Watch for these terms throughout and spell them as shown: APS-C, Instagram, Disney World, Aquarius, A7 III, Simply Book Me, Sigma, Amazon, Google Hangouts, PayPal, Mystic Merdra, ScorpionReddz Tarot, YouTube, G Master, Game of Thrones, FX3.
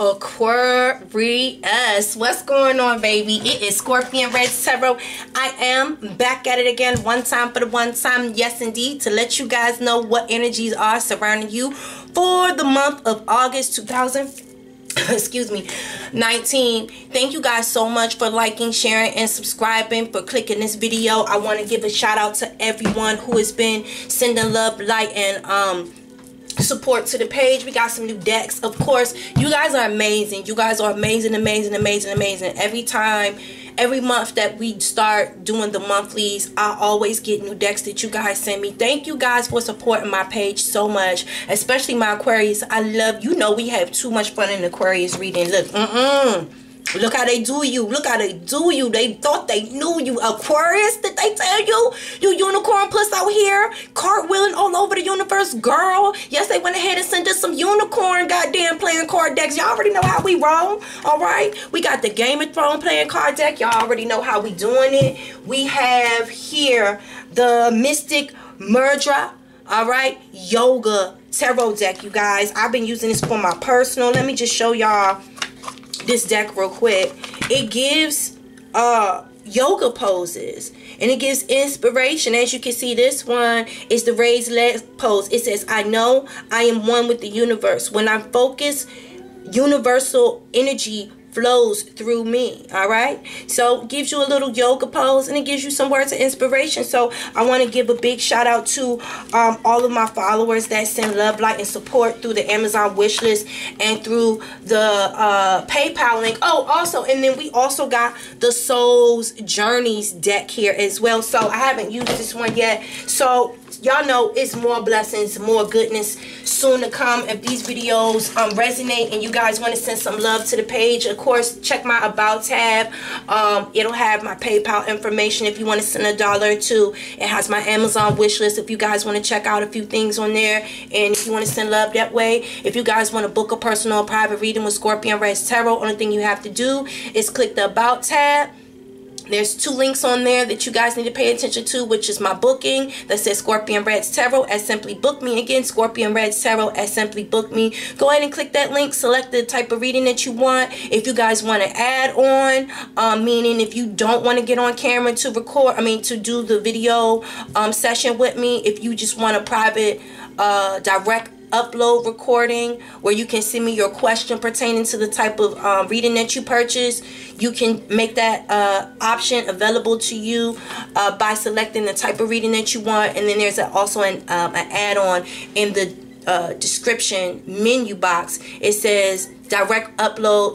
Aquarius, what's going on, baby? It is ScorpionReddz Tarot. I am back at it again, one time for the one time. Yes, indeed, to let you guys know what energies are surrounding you for the month of August 2019. Thank you guys so much for liking, sharing, and subscribing, for clicking this video. I want to give a shout out to everyone who has been sending love, light, and support to the page. We got some new decks, of course. You guys are amazing. You guys are amazing, amazing, amazing, amazing. Every time, every month that we start doing the monthlies, I always get new decks that you guys send me. Thank you guys for supporting my page so much, especially my Aquarius. I love, you know, we have too much fun in Aquarius reading. Look, look how they do you. Look how they do you. They thought they knew you. Aquarius, did they tell you? You unicorn puss out here, cartwheeling all over the universe, girl. Yes, they went ahead and sent us some unicorn goddamn playing card decks. Y'all already know how we roll, all right? We got the Game of Thrones playing card deck. Y'all already know how we doing it. We have here the Mystic Merdra, all right, yoga tarot deck, you guys. I've been using this for my personal. Let me just show y'all this deck real quick. It gives yoga poses and it gives inspiration. As you can see, this one is the raised leg pose. It says, I know I am one with the universe. When I'm focused, universal energy flows through me. All right, so gives you a little yoga pose and it gives you some words of inspiration. So I want to give a big shout out to all of my followers that send love, light, and support through the Amazon wish list and through the PayPal link. Oh, also, and then we also got the Soul's Journeys deck here as well. So I haven't used this one yet, so y'all know it's more blessings, more goodness soon to come. If these videos resonate and you guys want to send some love to the page, of course, check my About tab. It'll have my PayPal information if you want to send $1 or $2. It has my Amazon wish list if you guys want to check out a few things on there. And if you want to send love that way, if you guys want to book a personal or private reading with ScorpionReddz Tarot, only thing you have to do is click the About tab. There's 2 links on there that you guys need to pay attention to, which is my booking that says ScorpionReddz Tarot at Simply Book Me. Again, ScorpionReddz Tarot at Simply Book Me. Go ahead and click that link. Select the type of reading that you want. If you guys want to add on, meaning if you don't want to get on camera to record, to do the video session with me, if you just want a private direct upload recording where you can send me your question pertaining to the type of reading that you purchase, you can make that option available to you by selecting the type of reading that you want. And then there's also an add-on in the description menu box. It says direct upload /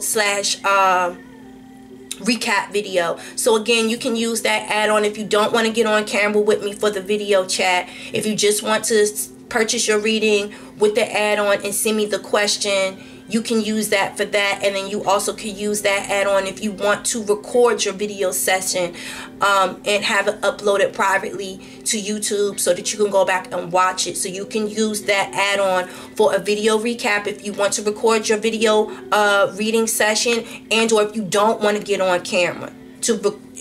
recap video. So again, you can use that add-on if you don't want to get on camera with me for the video chat. If you just want to purchase your reading with the add-on and send me the question, you can use that for that. And then you also can use that add-on if you want to record your video session and have it uploaded privately to YouTube so that you can go back and watch it. So you can use that add-on for a video recap if you want to record your video reading session, and or if you don't want to get on camera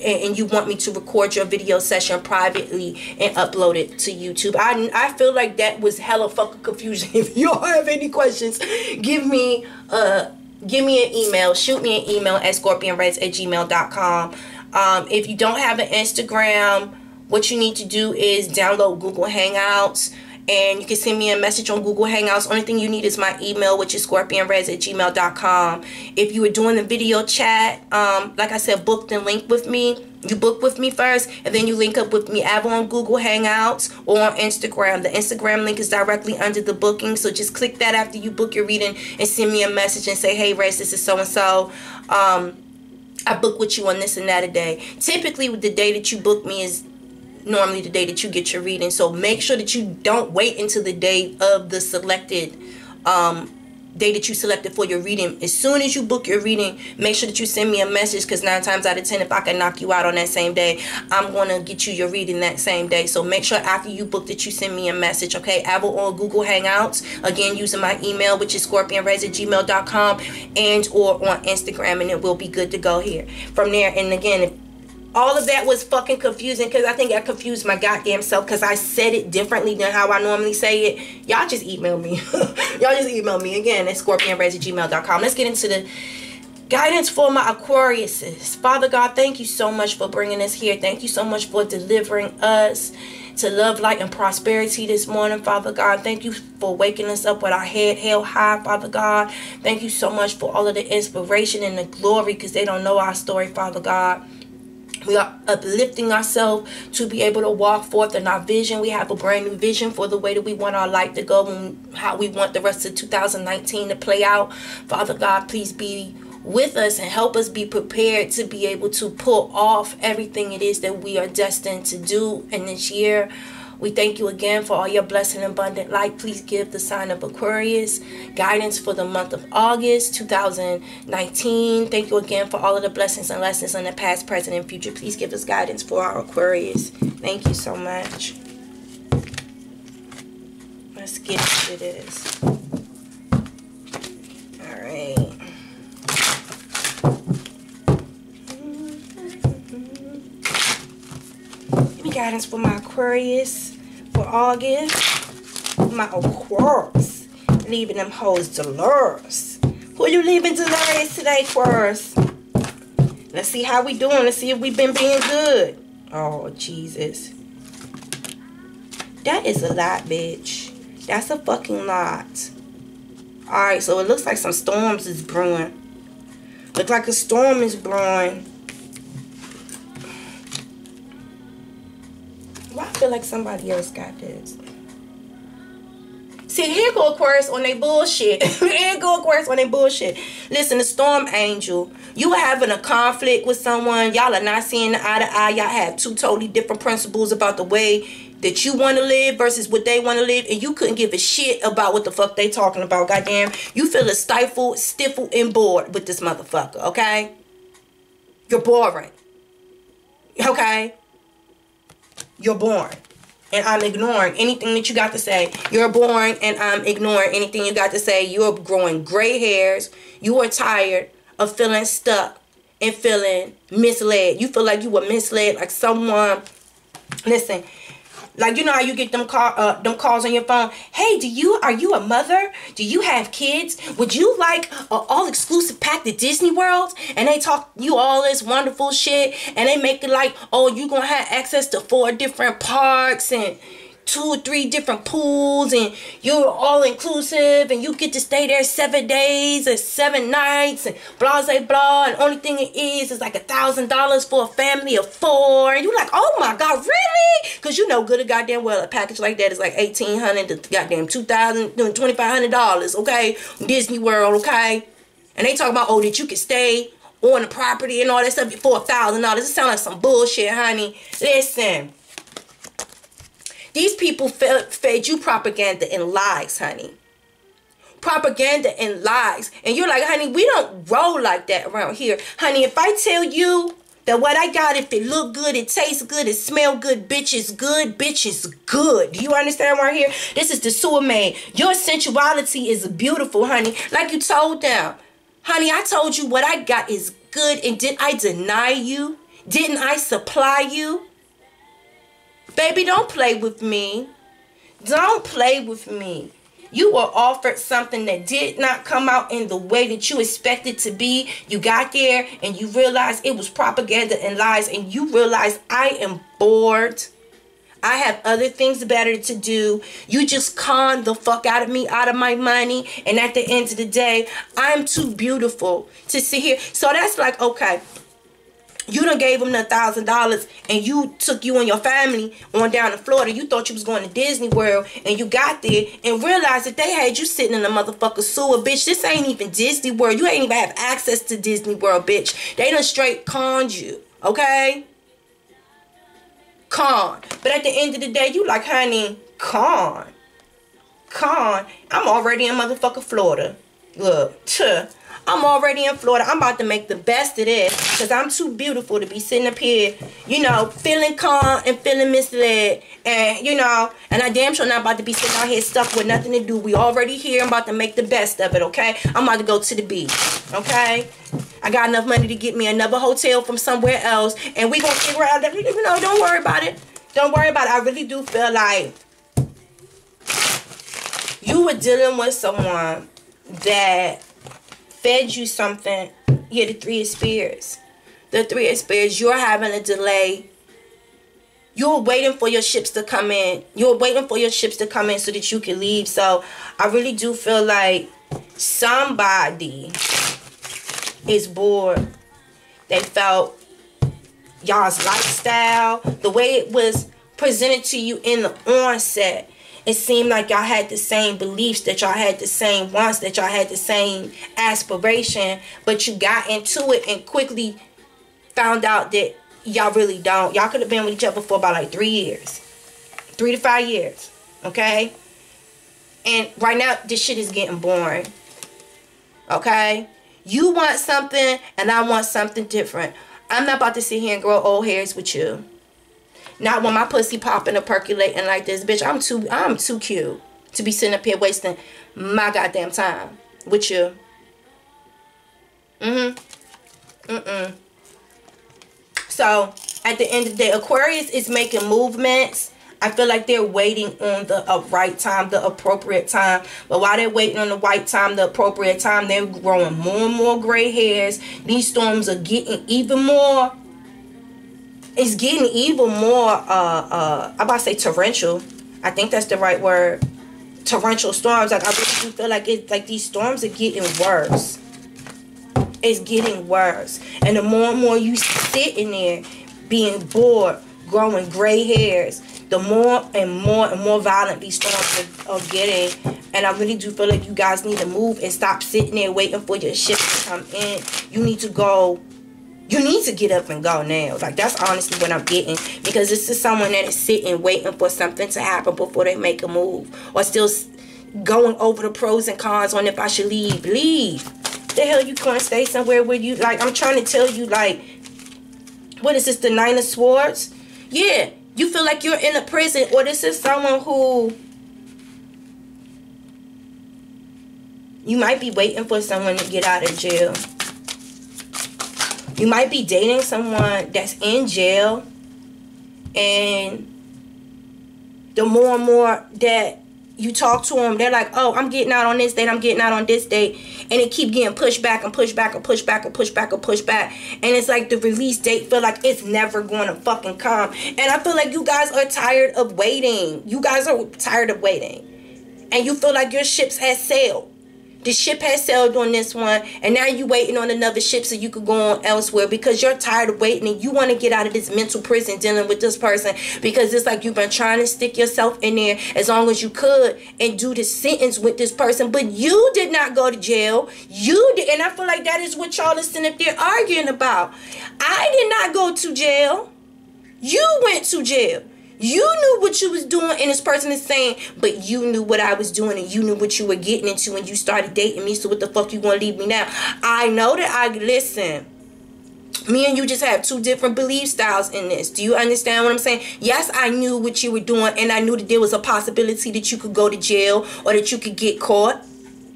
and you want me to record your video session privately and upload it to YouTube. I feel like that was hella fucking confusing. If y'all have any questions, give me an email. Shoot me an email at scorpionreddz@gmail.com. If you don't have an Instagram, what you need to do is download Google Hangouts. And you can send me a message on Google Hangouts. Only thing you need is my email, which is scorpionreddz@gmail.com. If you were doing the video chat, like I said, book the link with me. You book with me first, and then you link up with me either on Google Hangouts or on Instagram. The Instagram link is directly under the booking, so just click that after you book your reading and send me a message and say, hey, Rez, this is so-and-so. I book with you on this and that a day. Typically, the day that you book me is normally the day that you get your reading, so make sure that you don't wait until the day of the selected day that you selected for your reading. As soon as you book your reading, make sure that you send me a message, because 9 times out of 10, if I can knock you out on that same day, I'm going to get you your reading that same day. So make sure after you book that you send me a message, okay? I will on Google Hangouts, again, using my email, which is scorpionreddz@gmail.com, and or on Instagram, and it will be good to go here. From there, and again, All of that was fucking confusing because I think I confused my goddamn self because I said it differently than how I normally say it. Y'all just email me. Y'all just email me again at ScorpionReddz@gmail.com. Let's get into the guidance for my Aquariuses. Father God, thank you so much for bringing us here. Thank you so much for delivering us to love, light, and prosperity this morning, Father God. Thank you for waking us up with our head held high, Father God. Thank you so much for all of the inspiration and the glory because they don't know our story, Father God. We are uplifting ourselves to be able to walk forth in our vision. We have a brand new vision for the way that we want our life to go and how we want the rest of 2019 to play out. Father God, please be with us and help us be prepared to be able to pull off everything it is that we are destined to do in this year. We thank you again for all your blessing and abundant light. Please give the sign of Aquarius guidance for the month of August 2019. Thank you again for all of the blessings and lessons in the past, present, and future. Please give us guidance for our Aquarius. Thank you so much. Let's get into this. All right. Guidance for my Aquarius for August. My Aquarius, leaving them hoes delirious. Who you leaving delirious today, Aquarius? Let's see how we doing. Let's see if we've been being good. Oh, Jesus. That is a lot, bitch. That's a fucking lot. Alright, so it looks like some storms is brewing. Looks like a storm is brewing. Why I feel like somebody else got this? See, here go Aquarius on their bullshit. Here go Aquarius on their bullshit. Listen, the storm angel. You were having a conflict with someone. Y'all are not seeing eye to eye. Y'all have two totally different principles about the way that you want to live versus what they want to live. And you couldn't give a shit about what the fuck they talking about. Goddamn. You feeling stifled, stiffled, and bored with this motherfucker. Okay? You're boring. Okay? You're boring, and I'm ignoring anything that you got to say. You're boring, and I'm ignoring anything you got to say. You're growing gray hairs. You are tired of feeling stuck and feeling misled. You feel like you were misled, like someone. Listen, like you know how you get them calls on your phone. Hey, are you a mother? Do you have kids? Would you like an all-exclusive pack to Disney World? And they talk you all this wonderful shit, and they make it like, oh, you gonna have access to 4 different parks and 2 or 3 different pools, and you're all-inclusive, and you get to stay there 7 days or 7 nights, and blah, blah, blah. And only thing it is like $1,000 for a family of 4. And you're like, oh my God, really? Because you know good and goddamn well a package like that is like $1,800 to goddamn $2,500, okay? Disney World, okay? And they talk about, oh, that you can stay on the property and all that stuff for $1,000. It sounds like some bullshit, honey. Listen. These people fed you propaganda and lies, honey. Propaganda and lies. And you're like, honey, we don't roll like that around here. Honey, if I tell you that what I got, if it look good, it tastes good, it smell good, bitch is good, bitch is good. Do you understand right here? This is the sewer maid. Your sensuality is beautiful, honey. Like you told them. Honey, I told you what I got is good. And did I deny you? Didn't I supply you? Baby, don't play with me. Don't play with me. You were offered something that did not come out in the way that you expected to be. You got there and you realized it was propaganda and lies. And you realized I am bored. I have other things better to do. You just conned the fuck out of me, out of my money. And at the end of the day, I'm too beautiful to sit here. So that's like, okay. You done gave them the $1,000 and you took you and your family on down to Florida. You thought you was going to Disney World and you got there and realized that they had you sitting in a motherfucking sewer, bitch. This ain't even Disney World. You ain't even have access to Disney World, bitch. They done straight conned you, okay? Con. But at the end of the day, you like, honey, con. Con. I'm already in motherfucking Florida. Look, tuh. I'm already in Florida. I'm about to make the best of this because I'm too beautiful to be sitting up here, you know, feeling calm and feeling misled And, you know, and I damn sure not about to be sitting out here stuck with nothing to do. We already here. I'm about to make the best of it, okay? I'm about to go to the beach, okay? I got enough money to get me another hotel from somewhere else. And we going to figure out that, you know, don't worry about it. Don't worry about it. I really do feel like you were dealing with someone that fed you something. Yeah, the Three of Spears. The Three of Spears, you're having a delay. You're waiting for your ships to come in. You're waiting for your ships to come in so that you can leave. So I really do feel like somebody is bored. They felt y'all's lifestyle, the way it was presented to you in the onset. It seemed like y'all had the same beliefs, that y'all had the same wants, that y'all had the same aspiration, but you got into it and quickly found out that y'all really don't. Y'all could have been with each other for about like 3 years. 3 to 5 years, okay? And right now, this shit is getting boring, okay? You want something, and I want something different. I'm not about to sit here and grow old hairs with you. Not when my pussy popping or percolating like this, bitch. I'm too cute to be sitting up here wasting my goddamn time with you. So, at the end of the day, Aquarius is making movements. I feel like they're waiting on the right time, the appropriate time. But while they're waiting on the right time, the appropriate time, they're growing more and more gray hairs. These storms are getting even more... It's getting even more, I'm about to say torrential. I think that's the right word. Torrential storms. Like, I really do feel like it's like these storms are getting worse. It's getting worse. And the more and more you sit in there being bored, growing gray hairs, the more and more and more violent these storms are getting. And I really do feel like you guys need to move and stop sitting there waiting for your ship to come in. You need to go. You need to get up and go now. Like, that's honestly what I'm getting. Because this is someone that is sitting, waiting for something to happen before they make a move. Or still going over the pros and cons on if I should leave. Leave. The hell you can't stay somewhere where you... Like, I'm trying to tell you, like... What is this, the Nine of Swords? Yeah. You feel like you're in a prison. Or this is someone who... You might be waiting for someone to get out of jail. You might be dating someone that's in jail, and the more and more that you talk to them, they're like, oh, I'm getting out on this date, I'm getting out on this date, and it keep getting pushed back and pushed back and pushed back and pushed back and pushed back, and it's like the release date feel like it's never going to fucking come, and I feel like you guys are tired of waiting. You guys are tired of waiting, and you feel like your ships has sailed. The ship has sailed on this one, and now you waiting on another ship so you could go on elsewhere because you're tired of waiting and you want to get out of this mental prison dealing with this person because it's like you've been trying to stick yourself in there as long as you could and do the sentence with this person, but you did not go to jail. You did, and I feel like that is what y'all are sitting up there arguing about. I did not go to jail. You went to jail. You knew what you was doing, and this person is saying, but you knew what I was doing, and you knew what you were getting into, and you started dating me, so what the fuck you gonna leave me now? I know that listen, me and you just have two different belief styles in this. Do you understand what I'm saying? Yes, I knew what you were doing, and I knew that there was a possibility that you could go to jail, or that you could get caught,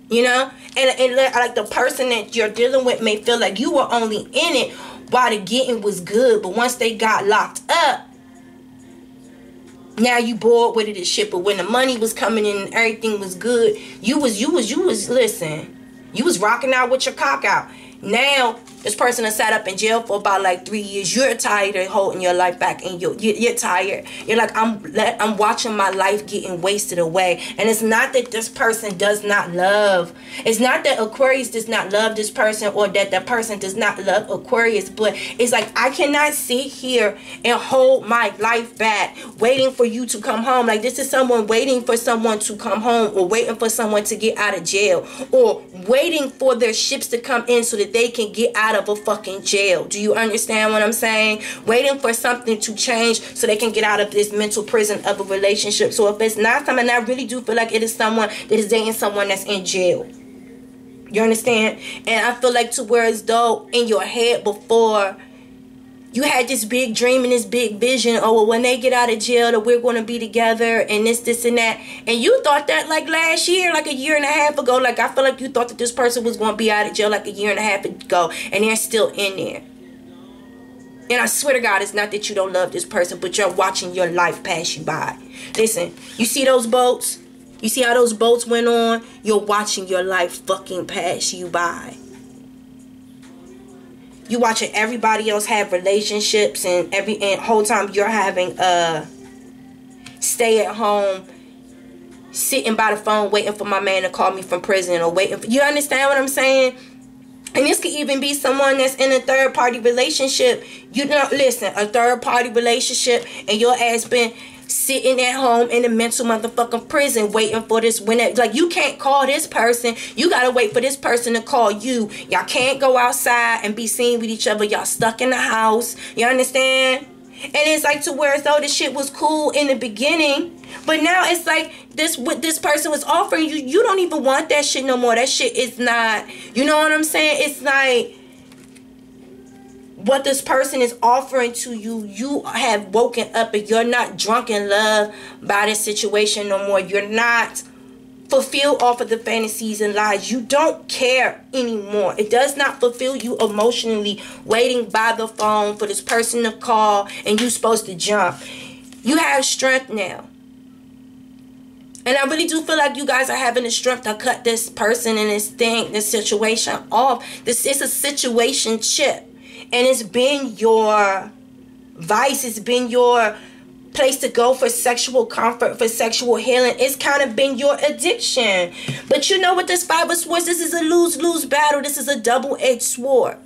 you know? And like the person that you're dealing with may feel like you were only in it while the getting was good, but once they got locked up, now you bored with it and shit, but when the money was coming in and everything was good, listen, you was rocking out with your cock out. Now, this person has sat up in jail for about like 3 years. You're tired of holding your life back, and you're tired. You're like, I'm watching my life getting wasted away. And it's not that this person does not love. It's not that Aquarius does not love this person or that that person does not love Aquarius. But it's like, I cannot sit here and hold my life back waiting for you to come home. Like, this is someone waiting for someone to come home or waiting for someone to get out of jail or waiting for their ships to come in so that they can get out of a fucking jail. Do you understand what I'm saying? Waiting for something to change so they can get out of this mental prison of a relationship. So if it's not something, I really do feel like it is someone that is dating someone that's in jail. You understand? And I feel like to where it's though in your head before you had this big dream and this big vision, oh, well, when they get out of jail, that we're going to be together and this and that. And you thought that like last year, like a year and a half ago. Like, I feel like you thought that this person was going to be out of jail like a year and a half ago, and they're still in there. And I swear to God, it's not that you don't love this person, but you're watching your life pass you by. Listen, you see those boats? You see how those boats went on? You're watching your life fucking pass you by. You watching everybody else have relationships, and whole time you're having stay at home, sitting by the phone waiting for my man to call me from prison, or waiting for, you understand what I'm saying? And this could even be someone that's in a third party relationship. You don't listen, a third party relationship, and your ass been sitting at home in a mental motherfucking prison waiting for this winner. Like, you can't call this person. You gotta wait for this person to call you. Y'all can't go outside and be seen with each other. Y'all stuck in the house. You understand? And it's like, to where though the shit was cool in the beginning, but now it's like this, what this person was offering you, you don't even want that shit no more. That shit is not, you know what I'm saying? It's like, what this person is offering to you, you have woken up and you're not drunk in love by this situation no more. You're not fulfilled off of the fantasies and lies. You don't care anymore. It does not fulfill you emotionally, waiting by the phone for this person to call and you're supposed to jump. You have strength now. And I really do feel like you guys are having the strength to cut this person and this thing, this situation off. This is a situationship. And it's been your vice. It's been your place to go for sexual comfort, for sexual healing. It's kind of been your addiction. But you know what, this Five of Swords, this is a lose-lose battle. This is a double-edged sword.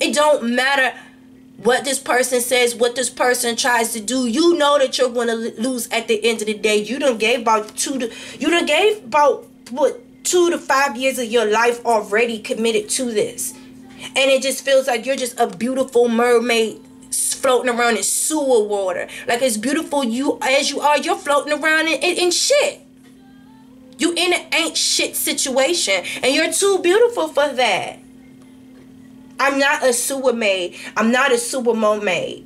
It don't matter what this person says, what this person tries to do. You know that you're going to lose at the end of the day. You done gave about two to five years of your life already committed to this. And it just feels like you're just a beautiful mermaid floating around in sewer water. Like, it's beautiful you as you are. You're floating around in shit. You in an ain't shit situation. And you're too beautiful for that. I'm not a sewer maid. I'm not a sewer mermaid.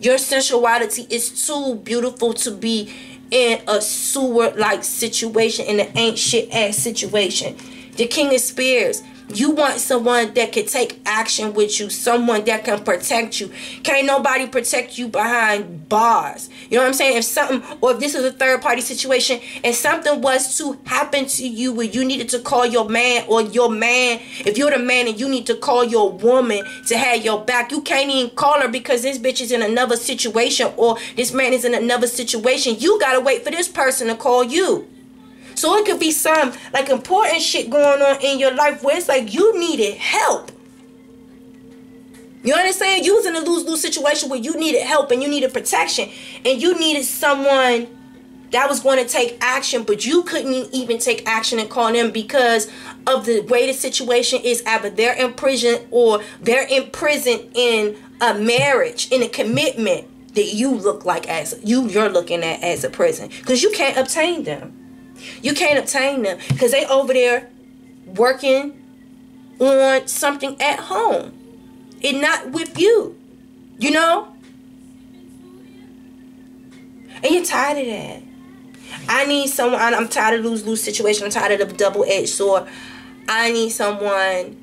Your sensuality is too beautiful to be in a sewer-like situation. In an ain't shit-ass situation. The King of Spears. You want someone that can take action with you, someone that can protect you. Can't nobody protect you behind bars. You know what I'm saying? If something, or if this is a third party situation, and something was to happen to you where you needed to call your man, or your man, if you're the man and you need to call your woman to have your back, you can't even call her because this bitch is in another situation, or this man is in another situation. You gotta wait for this person to call you. So it could be some, like, important shit going on in your life where it's like you needed help. You understand? You was in a lose-lose situation where you needed help and you needed protection. And you needed someone that was going to take action, but you couldn't even take action and call them because of the way the situation is. Either they're in prison, or they're in prison in a marriage, in a commitment that you look like as, you're looking at as a prison. Because you can't obtain them. You can't obtain them because they over there working on something at home and not with you, you know? And you're tired of that. I need someone. I'm tired of lose-lose situation. I'm tired of the double-edged sword. I need someone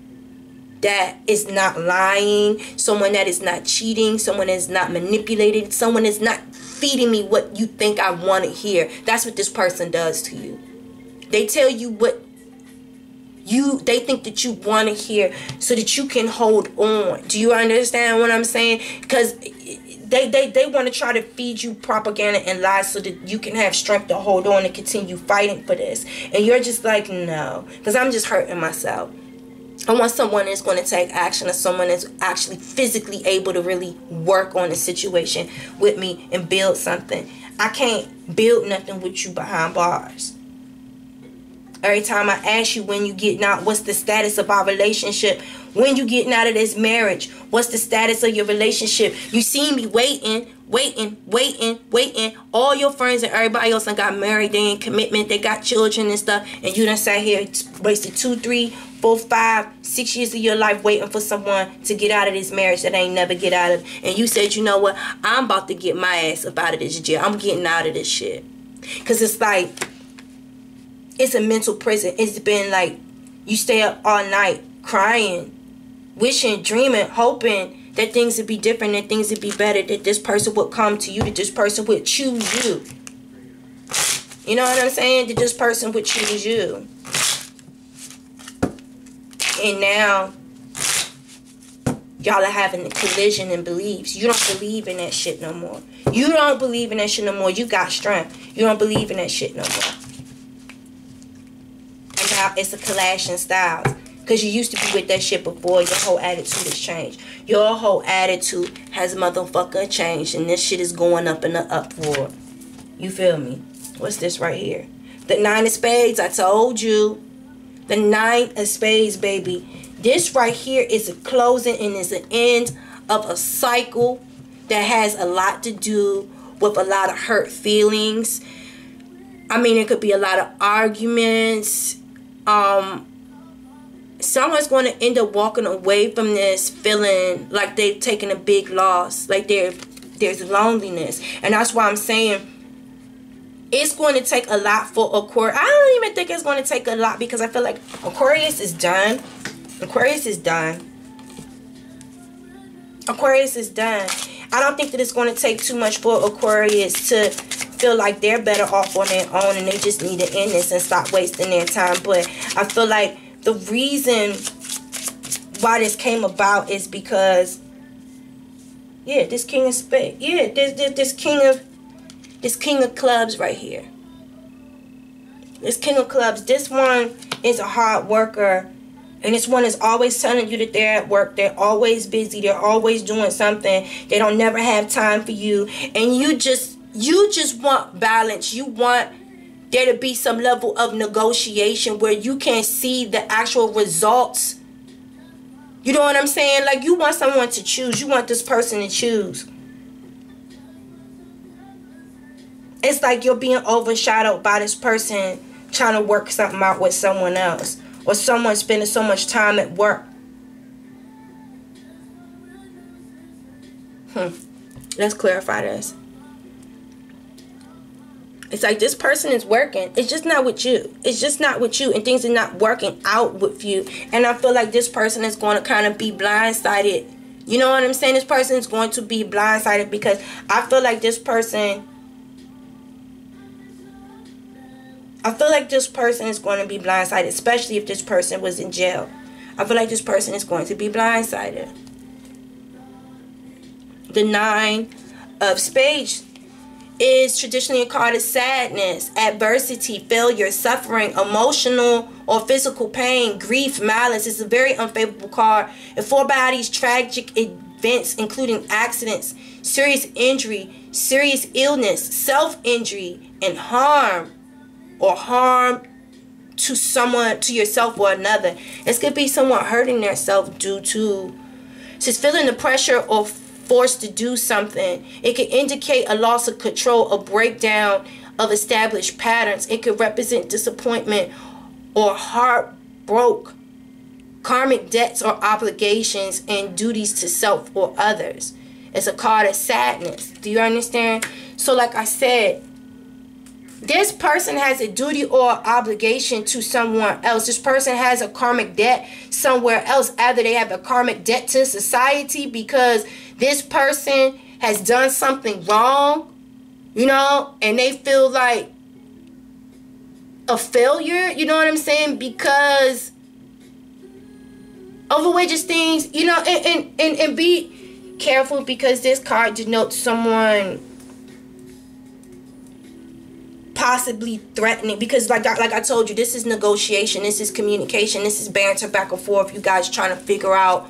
that is not lying, someone that is not cheating, someone that is not manipulating, someone that's not feeding me what you think I want to hear. That's what this person does to you. They tell you what they think that you want to hear so that you can hold on. Do you understand what I'm saying? Because they want to try to feed you propaganda and lies so that you can have strength to hold on and continue fighting for this. And you're just like, no, because I'm just hurting myself. I want someone that's going to take action, or someone that's actually physically able to really work on the situation with me and build something. I can't build nothing with you behind bars. Every time I ask you when you getting out, what's the status of our relationship? When you getting out of this marriage? What's the status of your relationship? You see me waiting. All your friends and everybody else done got married. They in commitment. They got children and stuff. And you done sat here wasted 2, 3, 4, 5, 6 years of your life waiting for someone to get out of this marriage that I ain't never get out of. And you said, you know what? I'm about to get my ass up out of this jail. I'm getting out of this shit. Because it's like, it's a mental prison. It's been like, you stay up all night crying, wishing, dreaming, hoping that things would be different, that things would be better, that this person would come to you, that this person would choose you. You know what I'm saying? That this person would choose you. And now, y'all are having a collision in beliefs. You don't believe in that shit no more. You don't believe in that shit no more. You got strength. You don't believe in that shit no more. And now it's a clash in styles. Because you used to be with that shit before. Your whole attitude has changed. Your whole attitude has motherfucker changed. And this shit is going up in the uproar. You feel me? What's this right here? The 9 of spades. I told you. The 9 of spades, baby. This right here is a closing and is an end of a cycle that has a lot to do with a lot of hurt feelings. I mean, it could be a lot of arguments. Someone's going to end up walking away from this feeling like they've taken a big loss. Like there's loneliness. And that's why I'm saying, it's going to take a lot for Aquarius. I don't even think it's going to take a lot, because I feel like Aquarius is done. Aquarius is done. Aquarius is done. I don't think that it's going to take too much for Aquarius to feel like they're better off on their own and they just need to end this and stop wasting their time. But I feel like the reason why this came about is because, yeah, this King of Spades. Yeah, this King of Clubs right here. This King of Clubs. This one is a hard worker. And this one is always telling you that they're at work. They're always busy. They're always doing something. They don't never have time for you. And you just want balance. You want there to be some level of negotiation where you can see the actual results. You know what I'm saying? Like, you want someone to choose. You want this person to choose. It's like you're being overshadowed by this person trying to work something out with someone else. Or someone spending so much time at work. Let's clarify this. It's like this person is working. It's just not with you. It's just not with you. And things are not working out with you. And I feel like this person is going to kind of be blindsided. You know what I'm saying? This person is going to be blindsided, because I feel like this person... is going to be blindsided, especially if this person was in jail. I feel like this person is going to be blindsided. The 9 of spades is traditionally a card of sadness, adversity, failure, suffering, emotional or physical pain, grief, malice. It's a very unfavorable card. It forebodes tragic events, including accidents, serious injury, serious illness, self-injury, and harm. Or harm to someone, to yourself or another. This could be someone hurting themselves due to just feeling the pressure or forced to do something. It could indicate a loss of control, a breakdown of established patterns. It could represent disappointment or heartbreak, karmic debts or obligations, and duties to self or others. It's a card of sadness. Do you understand? So like I said, this person has a duty or obligation to someone else. This person has a karmic debt somewhere else. Either they have a karmic debt to society because this person has done something wrong, you know, and they feel like a failure, you know what I'm saying, because of outrageous things, you know, and be careful, because this card denotes someone possibly threatening, because like I told you, this is negotiation, this is communication, this is banter back and forth. You guys trying to figure out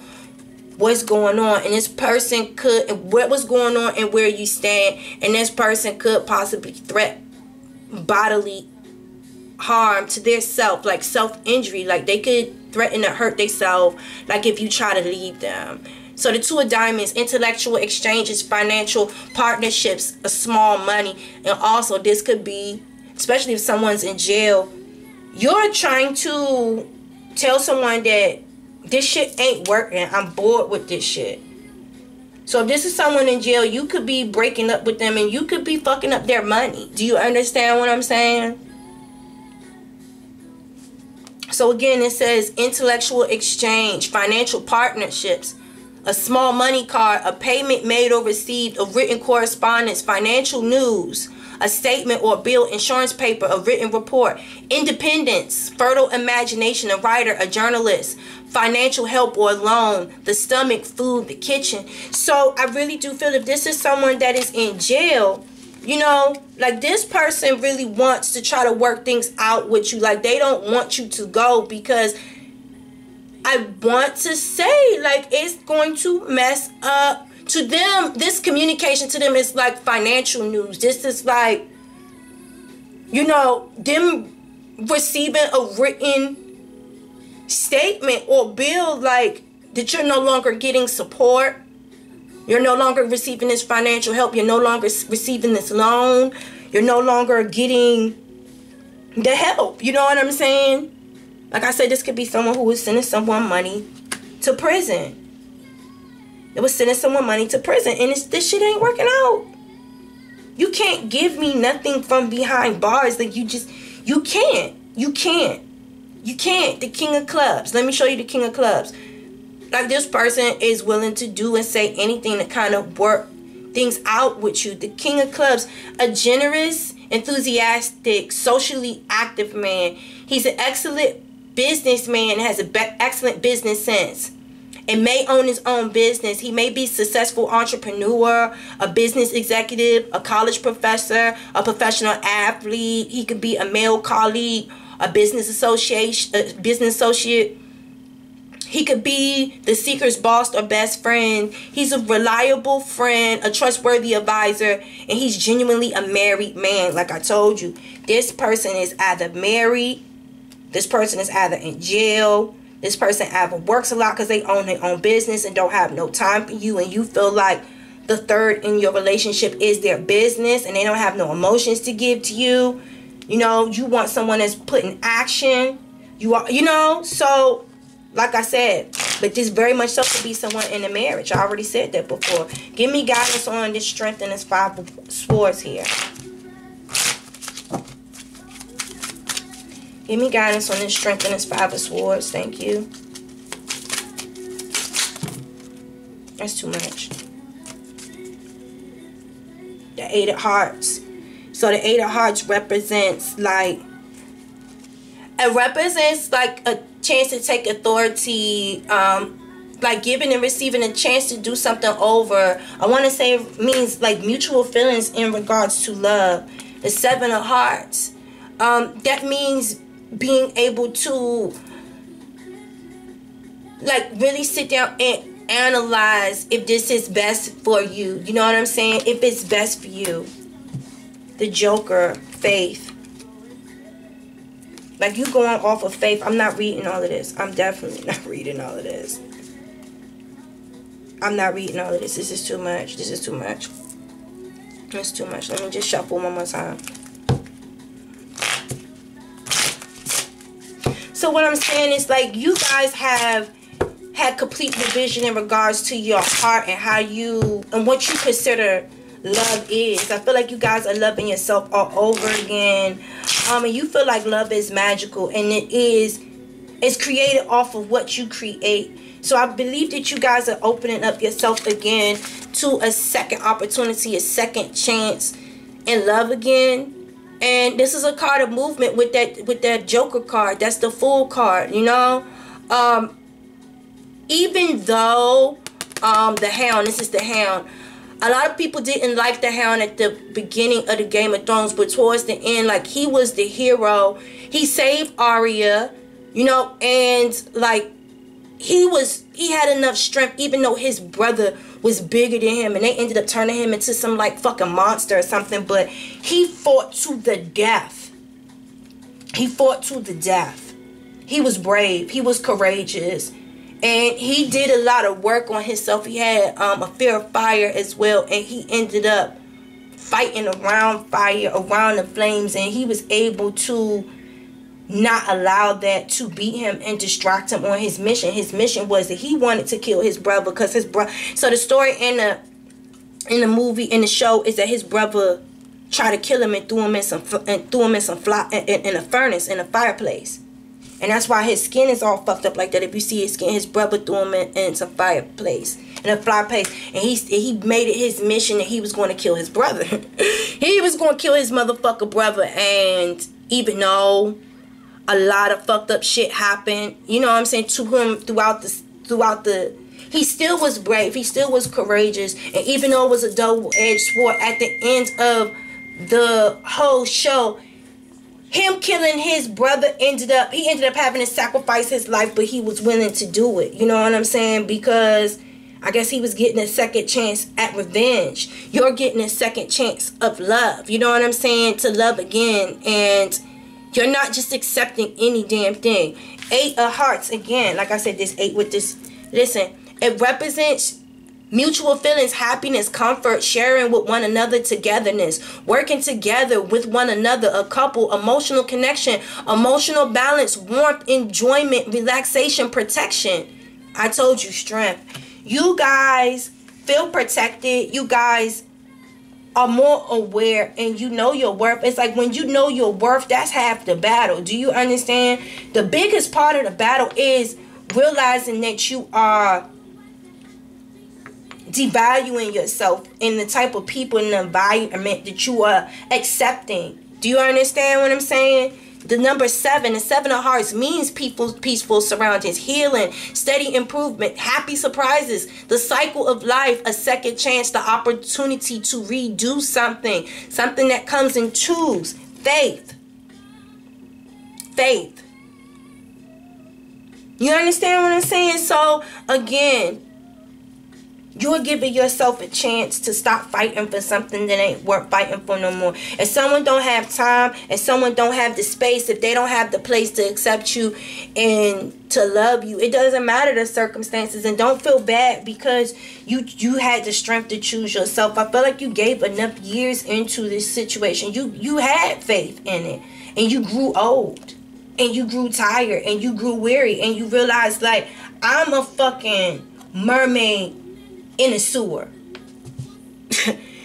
what's going on, and this person could, what was going on and where you stand, and this person could possibly threat bodily harm to their self, like self-injury, like they could threaten to hurt themselves, like if you try to leave them. So the Two of Diamonds, intellectual exchanges, financial partnerships, a small money. And also this could be, especially if someone's in jail, you're trying to tell someone that this shit ain't working, I'm bored with this shit. So if this is someone in jail, you could be breaking up with them and you could be fucking up their money. Do you understand what I'm saying? So again, it says intellectual exchange, financial partnerships, a small money card, a payment made or received, a written correspondence, financial news, a statement or bill, insurance paper, a written report, independence, fertile imagination, a writer, a journalist, financial help or loan, the stomach, food, the kitchen. So I really do feel if this is someone that is in jail, you know, like this person really wants to try to work things out with you. Like they don't want you to go, because I want to say like it's going to mess up. To them, this communication to them is like financial news. This is like, you know, them receiving a written statement or bill like that you're no longer getting support. You're no longer receiving this financial help. You're no longer receiving this loan. You're no longer getting the help. You know what I'm saying? Like I said, this could be someone who is sending someone money to prison. It was sending someone money to prison, and it's, this shit ain't working out. You can't give me nothing from behind bars. Like you just, you can't. You can't. You can't. The King of Clubs. Let me show you the King of Clubs. Like this person is willing to do and say anything to kind of work things out with you. The King of Clubs, a generous, enthusiastic, socially active man. He's an excellent businessman, has an excellent business sense, and may own his own business. He may be a successful entrepreneur, a business executive, a college professor, a professional athlete. He could be a male colleague, a business association, a business associate. He could be the seeker's boss or best friend. He's a reliable friend, a trustworthy advisor, and he's genuinely a married man. Like I told you, this person is either married, this person is either in jail, this person either works a lot because they own their own business and don't have no time for you, and you feel like the third in your relationship is their business and they don't have no emotions to give to you. You know, you want someone that's put in action. You are, you know, so like I said, but this very much so could be someone in a marriage. I already said that before. Give me guidance on this strength and this Five of Swords here. Give me guidance on this strength and this Five of Swords. Thank you. That's too much. The Eight of Hearts. So the Eight of Hearts represents like, it represents like a chance to take authority, like giving and receiving a chance to do something over. I want to say it means like mutual feelings in regards to love. The Seven of Hearts. That means being able to like really sit down and analyze if this is best for you. You know what I'm saying? If it's best for you. The Joker, faith. Like you going off of faith. I'm not reading all of this. I'm definitely not reading all of this. I'm not reading all of this. This is too much. This is too much. It's too much. Let me just shuffle one more time. So what I'm saying is like you guys have had complete division in regards to your heart and how you and what you consider love is. I feel like you guys are loving yourself all over again. And you feel like love is magical, and it is, it's created off of what you create. So I believe that you guys are opening up yourself again to a second opportunity, a second chance in love again. And this is a card of movement with that, Joker card. That's the Fool card, you know. Even though the Hound, this is the Hound. A lot of people didn't like the Hound at the beginning of the Game of Thrones, but towards the end, like he was the hero. He saved Arya, you know, and like he had enough strength, even though his brother was bigger than him, and they ended up turning him into some like fucking monster or something, but he fought to the death. He fought to the death. He was brave. He was courageous. And he did a lot of work on himself. He had a fear of fire as well. And he ended up fighting around fire, around the flames. And he was able to not allow that to beat him and distract him on his mission. His mission was that he wanted to kill his brother because his brother... So the story in the movie, in the show, is that his brother tried to kill him and threw him in a furnace, in a fireplace. And that's why his skin is all fucked up like that. If you see his skin, his brother threw him in some fireplace, in a fireplace. And he made it his mission that he was going to kill his brother. He was going to kill his motherfucker brother. And even though a lot of fucked up shit happened, you know what I'm saying, to him throughout the, he still was brave. He still was courageous. And even though it was a double-edged sword, at the end of the whole show, him killing his brother ended up having to sacrifice his life, but he was willing to do it. You know what I'm saying? Because I guess he was getting a second chance at revenge. You're getting a second chance of love. You know what I'm saying? To love again. And you're not just accepting any damn thing. 8 of Hearts again. Like I said, this 8 with this. Listen, it represents mutual feelings, happiness, comfort, sharing with one another, togetherness, working together with one another, a couple, emotional connection, emotional balance, warmth, enjoyment, relaxation, protection. I told you, strength. You guys feel protected. You guys are more aware and you know your worth. It's like when you know your worth, that's half the battle. Do you understand? The biggest part of the battle is realizing that you are devaluing yourself in the type of people and the environment that you are accepting. Do you understand what I'm saying? The number 7, the 7 of Hearts means peaceful surroundings, healing, steady improvement, happy surprises, the cycle of life, a second chance, the opportunity to redo something, something that comes in twos, faith. Faith. You understand what I'm saying? So, again, you're giving yourself a chance to stop fighting for something that ain't worth fighting for no more. If someone don't have time, if someone don't have the space, if they don't have the place to accept you and to love you, it doesn't matter the circumstances. And don't feel bad because you had the strength to choose yourself. I feel like you gave enough years into this situation. You had faith in it, and you grew old, and you grew tired, and you grew weary, and you realized, like, I'm a fucking mermaid in a sewer.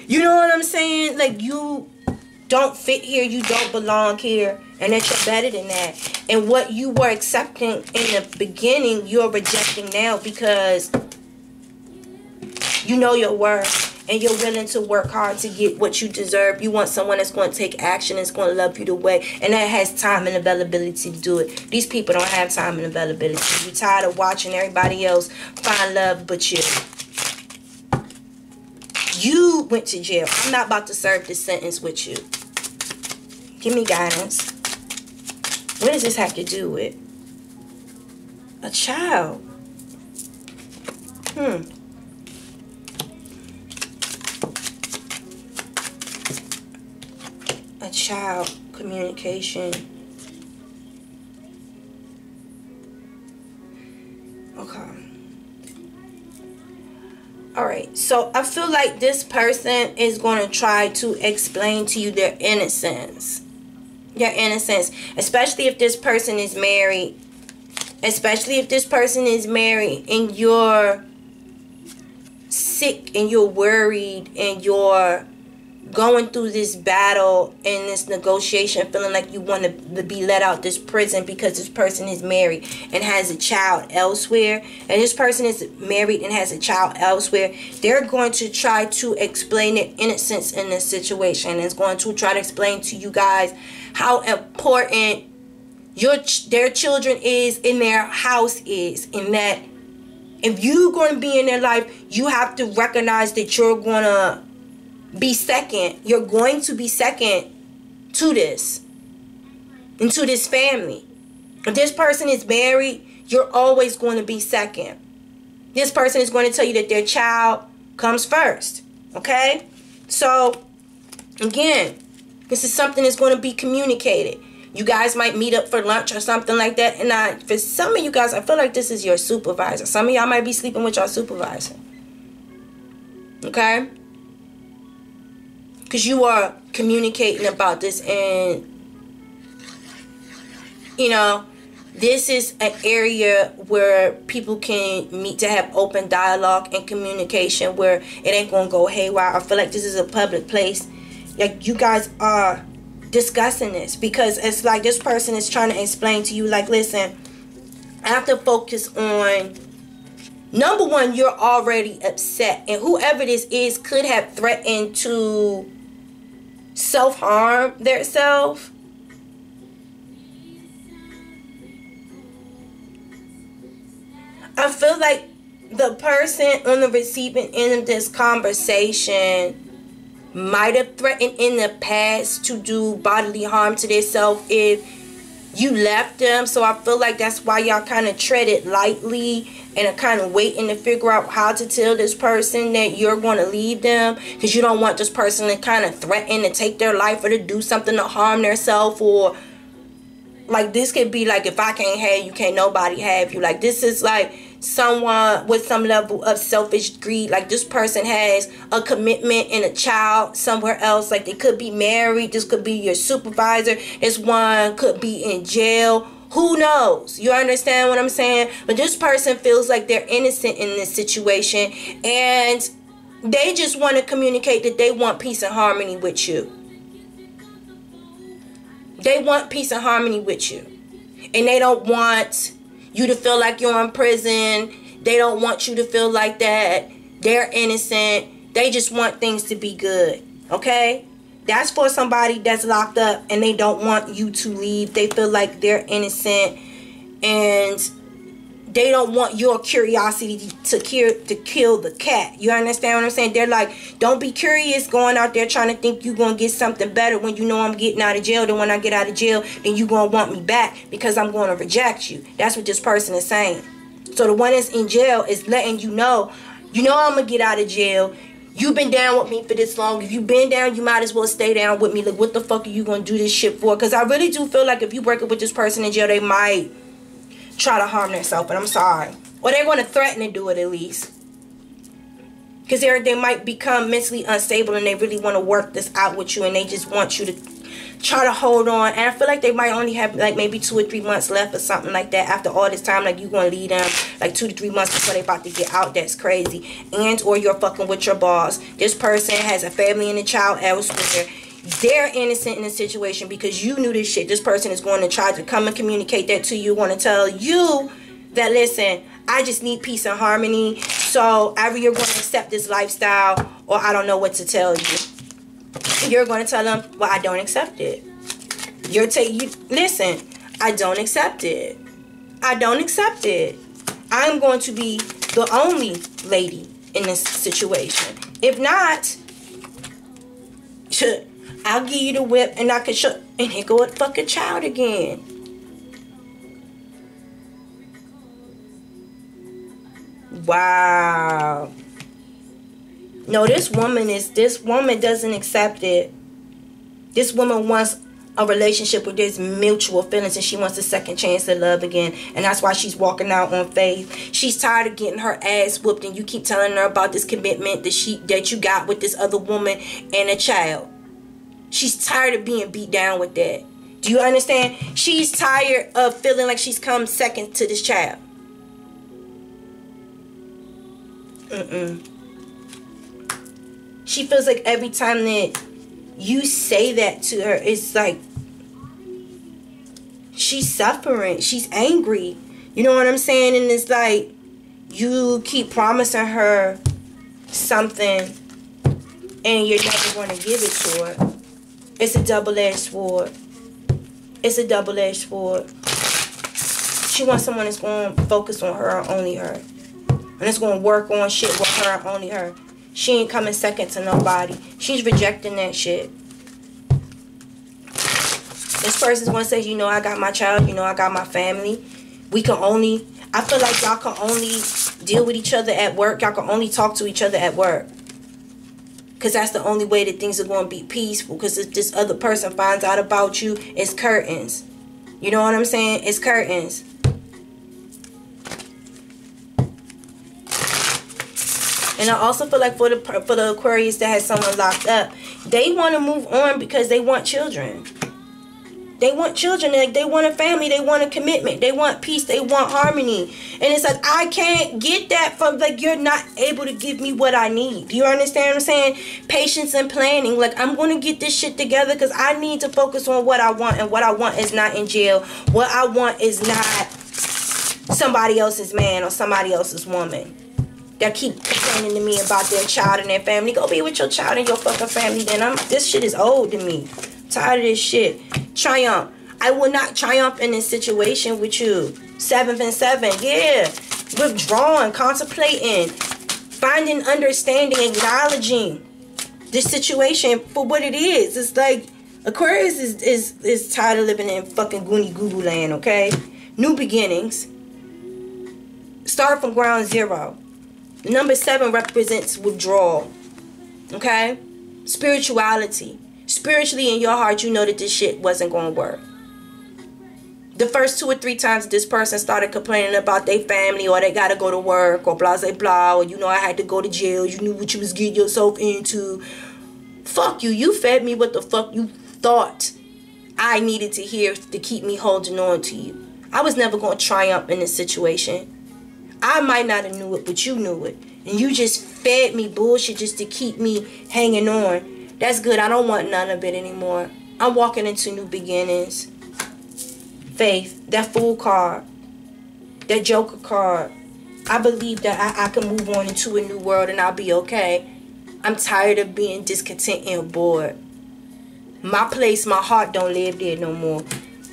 You know what I'm saying? Like, you don't fit here, you don't belong here, and that you're better than that. And what you were accepting in the beginning, you're rejecting now because you know your worth and you're willing to work hard to get what you deserve. You want someone that's going to take action, that's going to love you the way, and that has time and availability to do it. These people don't have time and availability. You're tired of watching everybody else find love but you. You went to jail. I'm not about to serve this sentence with you. Give me guidance. What does this have to do with a child? A child, communication. Okay. Alright, so I feel like this person is going to try to explain to you their innocence. Their innocence. Especially if this person is married. Especially if this person is married and you're sick and you're worried and you're going through this battle and this negotiation, feeling like you want to be let out this prison because this person is married and has a child elsewhere, and this person is married and has a child elsewhere. They're going to try to explain their innocence in this situation. It's going to try to explain to you guys how important their children is in their house is, and that if you're going to be in their life, you have to recognize that you're going to be second. You're going to be second to this and to this family. If this person is married, you're always going to be second. This person is going to tell you that their child comes first. Okay? So, again, this is something that's going to be communicated. You guys might meet up for lunch or something like that. And for some of you guys, I feel like this is your supervisor. Some of y'all might be sleeping with your supervisor. Okay? Because you are communicating about this, and, you know, this is an area where people can meet to have open dialogue and communication where it ain't going to go haywire. I feel like this is a public place. Like, you guys are discussing this, because it's like this person is trying to explain to you, like, listen, I have to focus on, number one, you're already upset. And whoever this is could have threatened to self-harm themselves. I feel like the person on the receiving end of this conversation might have threatened in the past to do bodily harm to themselves if you left them. So I feel like that's why y'all kind of treaded lightly and are kind of waiting to figure out how to tell this person that you're going to leave them, because you don't want this person to kind of threaten to take their life or to do something to harm themselves. Or like, this could be like, if I can't have you, can't nobody have you. Like, this is like someone with some level of selfish greed. Like, this person has a commitment and a child somewhere else. Like, they could be married. This could be your supervisor. This one could be in jail. Who knows? You understand what I'm saying? But this person feels like they're innocent in this situation, and they just want to communicate that they want peace and harmony with you. They want peace and harmony with you, and they don't want you to feel like you're in prison. They don't want you to feel like that they're innocent. They just want things to be good. Okay? That's for somebody that's locked up and they don't want you to leave. They feel like they're innocent, and they don't want your curiosity to kill the cat. You understand what I'm saying? They're like, don't be curious going out there trying to think you're going to get something better when you know I'm getting out of jail. Then when I get out of jail, then you're going to want me back because I'm going to reject you. That's what this person is saying. So the one that's in jail is letting you know I'm going to get out of jail. You've been down with me for this long. If you've been down, you might as well stay down with me. Like, what the fuck are you going to do this shit for? Because I really do feel like if you break up with this person in jail, they might try to harm themselves, and I'm sorry. Or they're going to threaten to do it, at least. Because they might become mentally unstable and they really want to work this out with you, and they just want you to try to hold on. And I feel like they might only have like maybe 2 or 3 months left or something like that. After all this time, like, you're going to leave them like 2 to 3 months before they about to get out. That's crazy. And or you're fucking with your boss. This person has a family and a child elsewhere. They're innocent in the situation because you knew this shit. This person is going to try to come and communicate that to you. Want to tell you that, listen, I just need peace and harmony. So either you're going to accept this lifestyle, or I don't know what to tell you. You're going to tell them, well, I don't accept it. Listen, I don't accept it. I don't accept it. I'm going to be the only lady in this situation. If not, I'll give you the whip, and I can show. And here go a fucking child again. Wow. No, this woman doesn't accept it. This woman wants a relationship where there's mutual feelings, and she wants a second chance at love again, and that's why she's walking out on faith. She's tired of getting her ass whooped, and you keep telling her about this commitment that you got with this other woman and a child. She's tired of being beat down with that. Do you understand? She's tired of feeling like she's come second to this child. She feels like every time that you say that to her, it's like she's suffering. She's angry. You know what I'm saying? And it's like you keep promising her something and you're never going to give it to her. It's a double-edged sword. It's a double-edged sword. She wants someone that's going to focus on her or only her, and it's going to work on shit with her or only her. She ain't coming second to nobody. She's rejecting that shit. This person's going to say, you know, I got my child. You know, I got my family. I feel like y'all can only deal with each other at work. Y'all can only talk to each other at work. Because that's the only way that things are going to be peaceful. Because if this other person finds out about you, it's curtains. You know what I'm saying? It's curtains. And I also feel like for the Aquarius that has someone locked up, they want to move on because they want children. They want children. Like, they want a family. They want a commitment. They want peace. They want harmony. And it's like, I can't get that from, like, you're not able to give me what I need. Do you understand what I'm saying? Patience and planning. Like, I'm going to get this shit together because I need to focus on what I want. And what I want is not in jail. What I want is not somebody else's man or somebody else's woman. That keep complaining to me about their child and their family. Go be with your child and your fucking family. Then this shit is old to me. Tired of this shit. Triumph. I will not triumph in this situation with you. 7th and 7. Yeah. Withdrawing. Contemplating. Finding understanding. Acknowledging this situation for what it is. It's like Aquarius is tired of living in fucking Goonie Goo Goo land, okay? New beginnings. Start from ground zero. Number 7 represents withdrawal. Okay? Spirituality. Spiritually in your heart, you know that this shit wasn't going to work. The first 2 or 3 times this person started complaining about their family or they got to go to work or blah, blah, blah. Or, you know, I had to go to jail. You knew what you was getting yourself into. Fuck you. You fed me what the fuck you thought I needed to hear to keep me holding on to you. I was never going to triumph in this situation. I might not have knew it, but you knew it. And you just fed me bullshit just to keep me hanging on. That's good. I don't want none of it anymore. I'm walking into new beginnings. Faith. That Fool card. That Joker card. I believe that I can move on into a new world and I'll be okay. I'm tired of being discontent and bored. My place, my heart don't live there no more.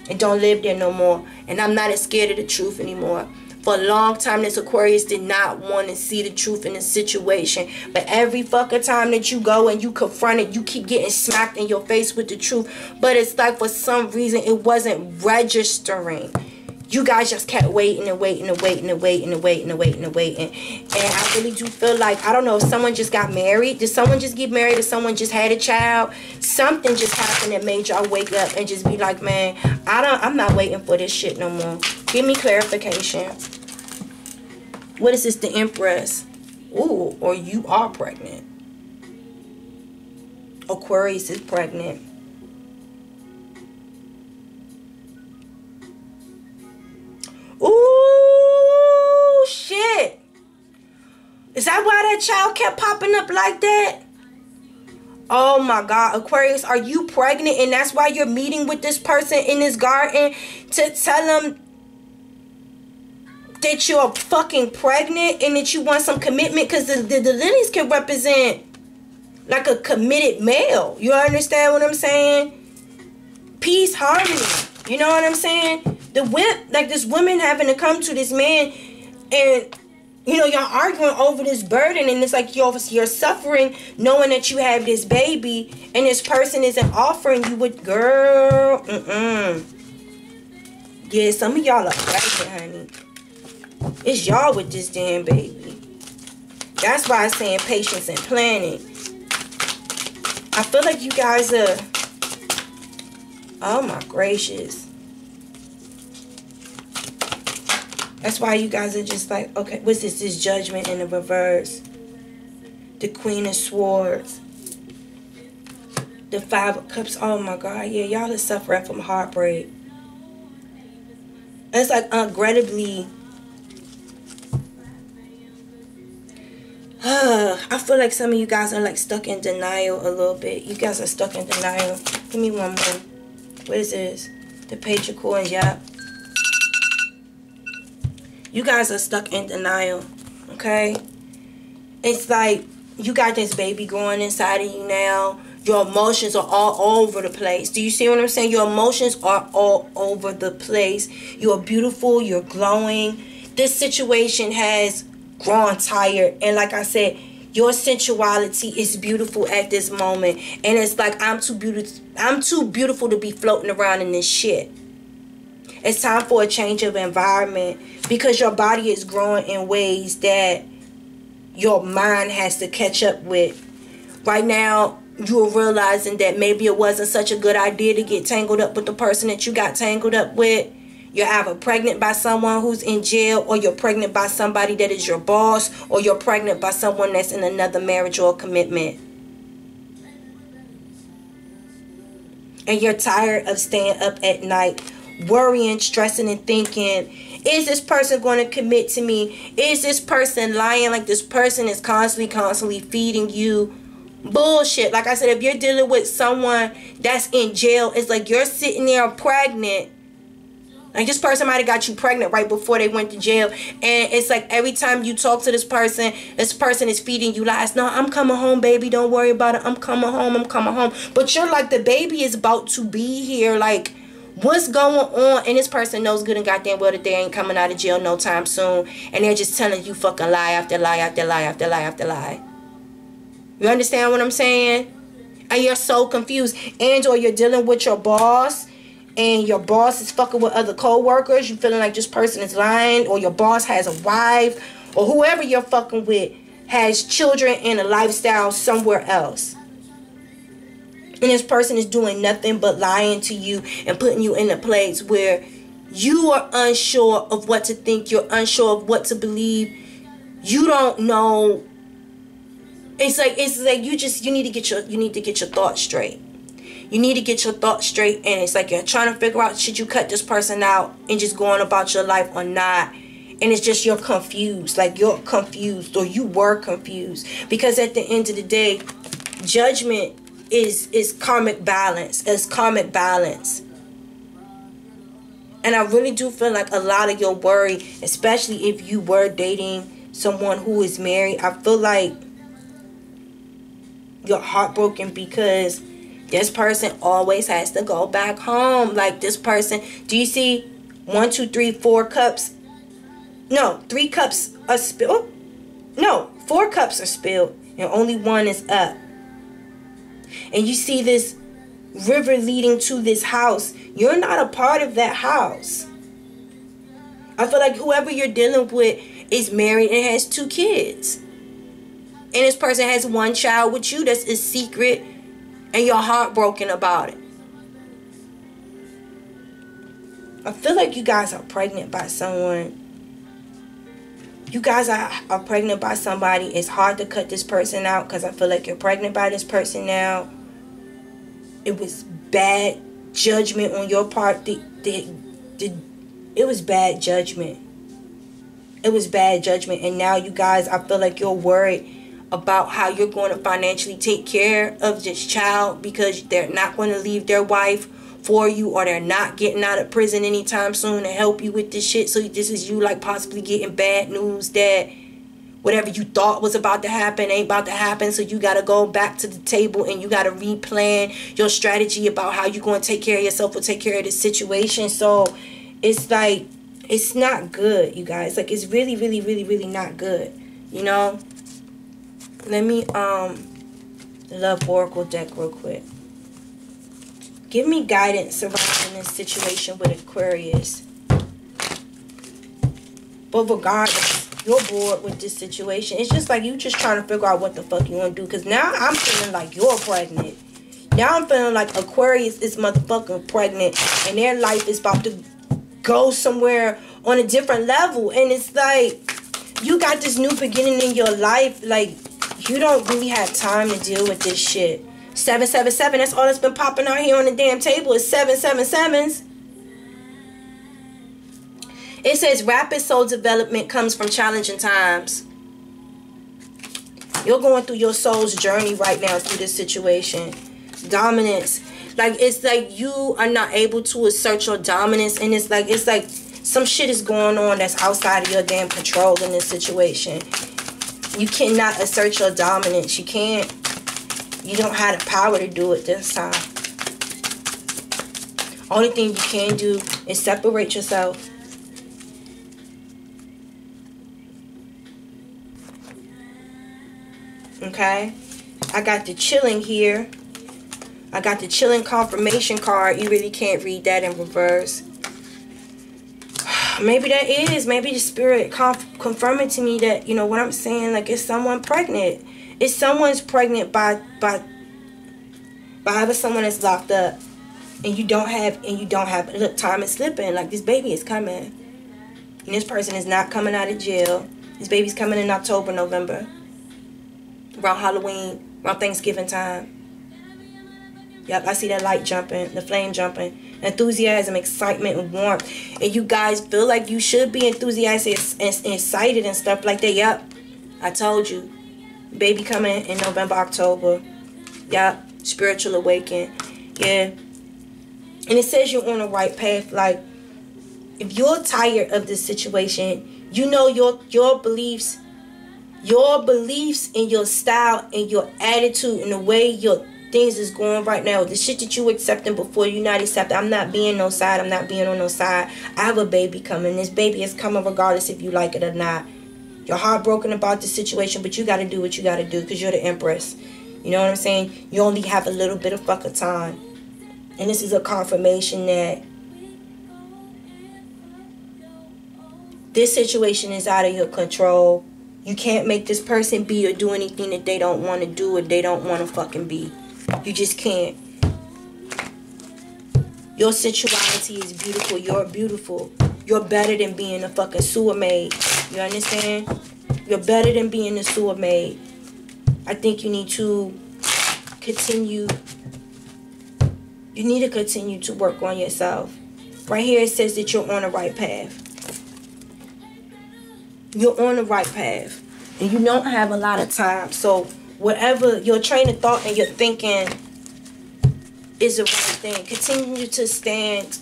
It don't live there no more. And I'm not as scared of the truth anymore. For a long time, this Aquarius did not want to see the truth in the situation. But every fucking time that you go and you confront it, you keep getting smacked in your face with the truth. But it's like for some reason, it wasn't registering. You guys just kept waiting and waiting and waiting and waiting and waiting and waiting and waiting. And I really do feel like, I don't know, if someone just got married. Did someone just get married or someone just had a child? Something just happened that made y'all wake up and just be like, man, I'm not waiting for this shit no more. Give me clarification. What is this? The Empress. Ooh, or you are pregnant. Aquarius is pregnant. Ooh, shit. Is that why that child kept popping up like that? Oh my God, Aquarius, are you pregnant? And that's why you're meeting with this person in this garden to tell them that you're fucking pregnant and that you want some commitment, because the lilies can represent like a committed male. You understand what I'm saying? Peace, harmony. You know what I'm saying? The whip, like this woman having to come to this man and, you know, y'all arguing over this burden, and it's like you're suffering knowing that you have this baby and this person isn't offering you with, girl. Yeah, some of y'all are pregnant, honey. It's y'all with this damn baby. That's why I'm saying patience and planning. I feel like you guys are... Oh my gracious. That's why you guys are just like, okay, what's this? This Judgment in the reverse. The Queen of Swords. The Five of Cups. Oh my God. Yeah, y'all are suffering from heartbreak. It's like regrettably... I feel like some of you guys are like stuck in denial a little bit. You guys are stuck in denial. Give me one more. What is this? The Page of Coins. Yeah. You guys are stuck in denial. Okay. It's like you got this baby growing inside of you now. Your emotions are all over the place. Do you see what I'm saying? Your emotions are all over the place. You are beautiful. You're glowing. This situation has... grown tired, and like I said, your sensuality is beautiful at this moment, and it's like I'm too beautiful to be floating around in this shit. It's time for a change of environment, because your body is growing in ways that your mind has to catch up with. Right now, you're realizing that maybe it wasn't such a good idea to get tangled up with the person that you got tangled up with. You're either pregnant by someone who's in jail, or you're pregnant by somebody that is your boss, or you're pregnant by someone that's in another marriage or commitment. And you're tired of staying up at night, worrying, stressing, and thinking, is this person going to commit to me? Is this person lying? Like, this person is constantly feeding you bullshit. Like I said, if you're dealing with someone that's in jail, it's like you're sitting there pregnant. Like, this person might have got you pregnant right before they went to jail. And it's like every time you talk to this person is feeding you lies. No, I'm coming home, baby. Don't worry about it. I'm coming home. I'm coming home. But you're like, the baby is about to be here. Like, what's going on? And this person knows good and goddamn well that they ain't coming out of jail no time soon. And they're just telling you fucking lie after lie after lie after lie after lie. You understand what I'm saying? And you're so confused. And or you're dealing with your boss, and your boss is fucking with other co-workers. You feeling like this person is lying, or your boss has a wife, or whoever you're fucking with has children and a lifestyle somewhere else. And this person is doing nothing but lying to you and putting you in a place where you are unsure of what to think. You're unsure of what to believe. You don't know. It's like you need to get your thoughts straight. You need to get your thoughts straight, and it's like you're trying to figure out, should you cut this person out and just go on about your life or not? And it's just you're confused. Like, you're confused, or you were confused. Because at the end of the day, judgment is karmic balance. It's karmic balance. And I really do feel like a lot of your worry, especially if you were dating someone who is married, I feel like you're heartbroken because this person always has to go back home. Like, this person, do you see 1, 2, 3, 4 cups? No, 3 cups are spilled. No, 4 cups are spilled and only 1 is up. And you see this river leading to this house. You're not a part of that house. I feel like whoever you're dealing with is married and has 2 kids. And this person has 1 child with you that's a secret. And you're heartbroken about it. I feel like you guys are pregnant by someone. You guys are pregnant by somebody. It's hard to cut this person out because I feel like you're pregnant by this person now. It was bad judgment on your part. It was bad judgment. It was bad judgment. And now you guys, I feel like you're worried about how you're going to financially take care of this child, because they're not going to leave their wife for you, or they're not getting out of prison anytime soon to help you with this shit. So this is you like possibly getting bad news that whatever you thought was about to happen ain't about to happen. So you got to go back to the table and you got to replan your strategy about how you're going to take care of yourself or take care of this situation. So it's like, it's not good, you guys. Like, it's really, really, really, really not good, you know? Let me love oracle deck real quick. Give me guidance surrounding this situation with Aquarius. But regardless, you're bored with this situation. It's just like you just trying to figure out what the fuck you want to do. Because now I'm feeling like you're pregnant. Now I'm feeling like Aquarius is motherfucking pregnant. And their life is about to go somewhere on a different level. And it's like, you got this new beginning in your life. Like, you don't really have time to deal with this shit. 777, that's all that's been popping out here on the damn table is 777s. It says rapid soul development comes from challenging times. You're going through your soul's journey right now through this situation. Dominance. Like, it's like you are not able to assert your dominance, and it's like some shit is going on that's outside of your damn control in this situation. You cannot assert your dominance. You can't. You don't have the power to do it this time. Only thing you can do is separate yourself. Okay? I got the chilling here. I got the chilling confirmation card. You really can't read that in reverse. maybe that is, maybe the spirit confirming to me that, you know what I'm saying, like it's someone pregnant. It's someone's pregnant by having someone that's locked up, and you don't have, look, time is slipping, like this baby is coming, and this person is not coming out of jail. This baby's coming in October, November, around Halloween, around Thanksgiving time. Yep, I see that light jumping, the flame jumping. Enthusiasm, excitement, and warmth. And you guys feel like you should be enthusiastic and excited and stuff like that. Yep, I told you. Baby coming in November, October. Yep, spiritual awakening. Yeah. And it says you're on the right path. Like, if you're tired of this situation, you know your beliefs and your style and your attitude and the way your things is going right now, the shit that you accepting before, you're not accepting. I'm not being no side, I'm not being on no side. I have a baby coming. This baby is coming regardless if you like it or not. You're heartbroken about the situation, but you got to do what you got to do because you're the empress. You know what I'm saying? You only have a little bit of fucking time. And this is a confirmation that this situation is out of your control. You can't make this person be or do anything that they don't want to do or they don't want to fucking be. You just can't. Your sensuality is beautiful. You're beautiful. You're better than being a fucking sewer maid. You understand? You're better than being a sewer maid. I think you need to continue. You need to continue to work on yourself. Right here it says that you're on the right path. You're on the right path. And you don't have a lot of time. So whatever your train of thought and your thinking is the right thing. Continue to stand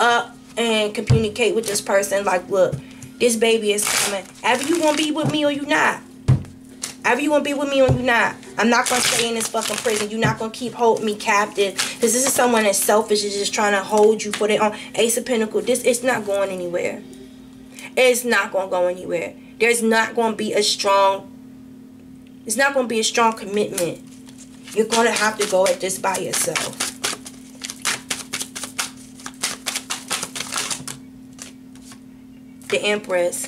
up and communicate with this person. Like, look, this baby is coming. Either you gonna be with me or you not. Either you gonna be with me or you not. I'm not gonna stay in this fucking prison. You're not gonna keep holding me captive. Because this is someone that's selfish is just trying to hold you for their own. Ace of Pentacles. This is not going anywhere. It's not gonna go anywhere. There's not gonna be a strong. It's not going to be a strong commitment. You're going to have to go at this by yourself. The Empress.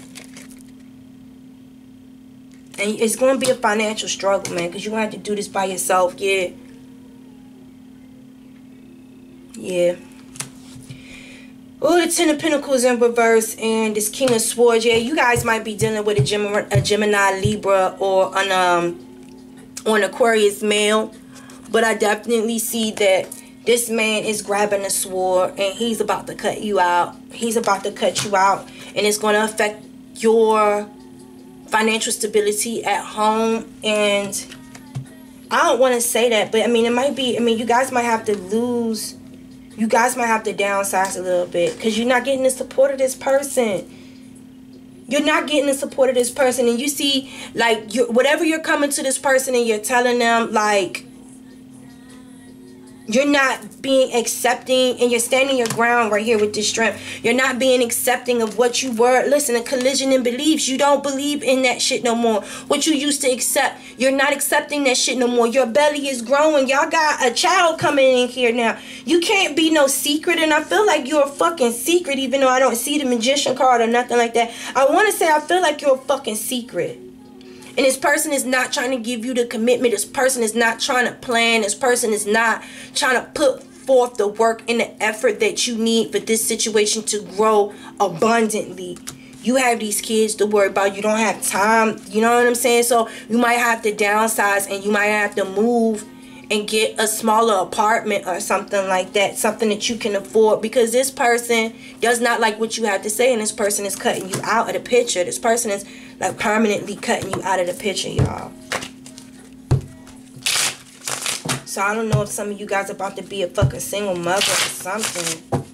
And it's going to be a financial struggle, man, because you're going to have to do this by yourself. Yeah. Yeah. Oh, the Ten of Pentacles in reverse and this King of Swords. Yeah, you guys might be dealing with a Gemini, Libra, or an Aquarius male. But I definitely see that this man is grabbing a sword and he's about to cut you out. He's about to cut you out. And it's going to affect your financial stability at home. And I don't want to say that, but I mean, it might be, I mean, you guys might have to lose. You guys might have to downsize a little bit because you're not getting the support of this person. You're not getting the support of this person. And you see, like, whatever you're coming to this person and you're telling them, like, you're not being accepting and you're standing your ground right here with this strength. You're not being accepting of what you were. Listen, a collision in beliefs. You don't believe in that shit no more. What you used to accept, you're not accepting that shit no more. Your belly is growing. Y'all got a child coming in here now. You can't be no secret, and I feel like you're a fucking secret, even though I don't see the Magician card or nothing like that. I want to say I feel like you're a fucking secret. And this person is not trying to give you the commitment. This person is not trying to plan. This person is not trying to put forth the work and the effort that you need for this situation to grow abundantly. You have these kids to worry about. You don't have time. You know what I'm saying? So you might have to downsize and you might have to move and get a smaller apartment or something like that. Something that you can afford, because this person does not like what you have to say. And this person is cutting you out of the picture. This person is like permanently cutting you out of the picture, y'all. So I don't know if some of you guys are about to be a fucking single mother or something.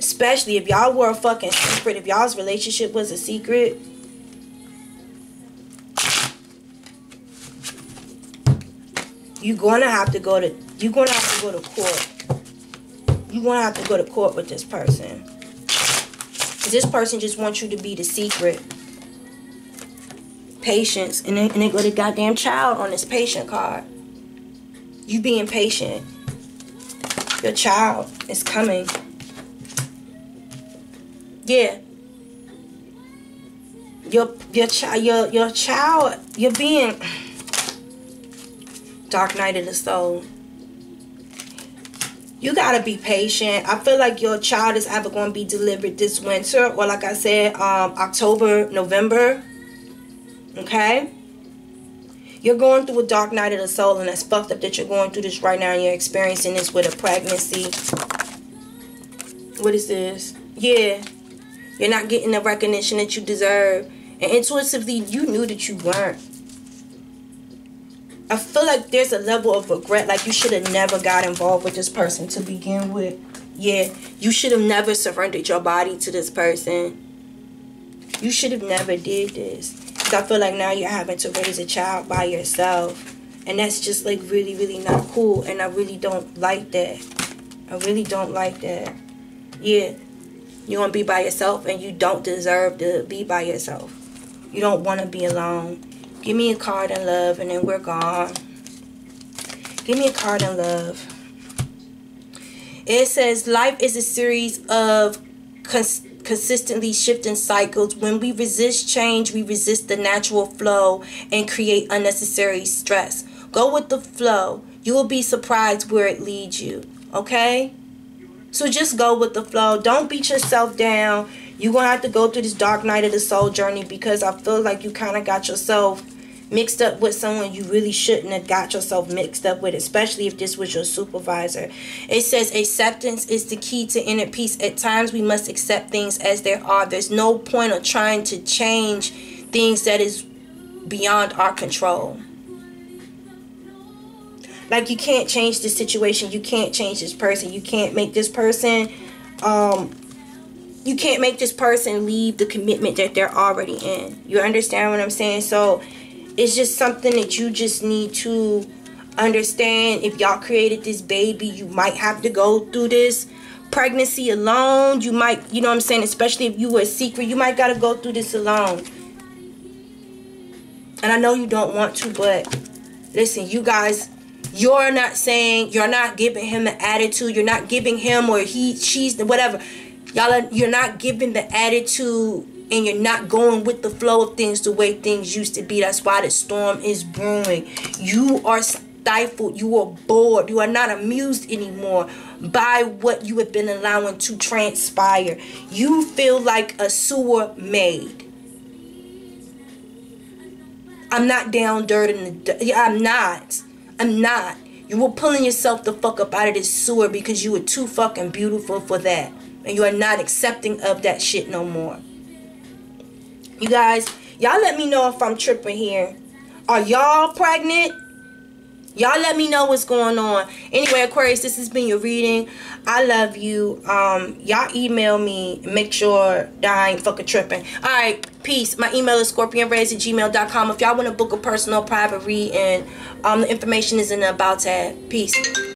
Especially if y'all were a fucking secret. If y'all's relationship was a secret. You're going to have to go to... You're going to have to go to court. You're going to have to go to court with this person. This person just wants you to be the secret. Patience. And they got a goddamn child on this patient card. You being patient. Your child is coming. Yeah. Your child, you're being dark night of the soul. You gotta be patient. I feel like your child is either gonna be delivered this winter or, like I said, October, November. Okay? You're going through a dark night of the soul, and that's fucked up that you're going through this right now, and you're experiencing this with a pregnancy. What is this? Yeah. You're not getting the recognition that you deserve. And intuitively, you knew that you weren't. I feel like there's a level of regret. Like, you should have never got involved with this person to begin with. Yeah. You should have never surrendered your body to this person. You should have never did this. So I feel like now you're having to raise a child by yourself. And that's just, like, really, really not cool. And I really don't like that. I really don't like that. Yeah. You want to be by yourself, and you don't deserve to be by yourself. You don't want to be alone. Give me a card in love, and then we're gone. Give me a card in love. It says, life is a series of consistently shifting cycles. When we resist change, we resist the natural flow and create unnecessary stress. Go with the flow. You will be surprised where it leads you. Okay? So just go with the flow. Don't beat yourself down. You're going to have to go through this dark night of the soul journey, because I feel like you kind of got yourself mixed up with someone you really shouldn't have got yourself mixed up with, especially if this was your supervisor. It says acceptance is the key to inner peace. At times we must accept things as they are. There's no point of trying to change things that is beyond our control. Like, you can't change this situation. You can't change this person. You can't make this person, you can't make this person leave the commitment that they're already in. You understand what I'm saying? So it's just something that you just need to understand. If y'all created this baby, you might have to go through this pregnancy alone. You might, you know what I'm saying? Especially if you were secret, you might gotta go through this alone. And I know you don't want to, but listen, you guys. You're not saying, you're not giving him an attitude. You're not giving him, or he, she's, whatever. Y'all are, you're not giving the attitude, and you're not going with the flow of things the way things used to be. That's why the storm is brewing. You are stifled. You are bored. You are not amused anymore by what you have been allowing to transpire. You feel like a sewer maid. I'm not down dirt in the, I'm not. I'm not. You were pulling yourself the fuck up out of this sewer because you were too fucking beautiful for that. And you are not accepting of that shit no more. You guys, y'all let me know if I'm tripping here. Are y'all pregnant? Y'all let me know what's going on. Anyway, Aquarius, this has been your reading. I love you. Y'all email me. Make sure that I ain't fucking tripping. All right, peace. My email is scorpionreds@gmail.com. If y'all want to book a personal private read, and the information is in the about tab. Peace.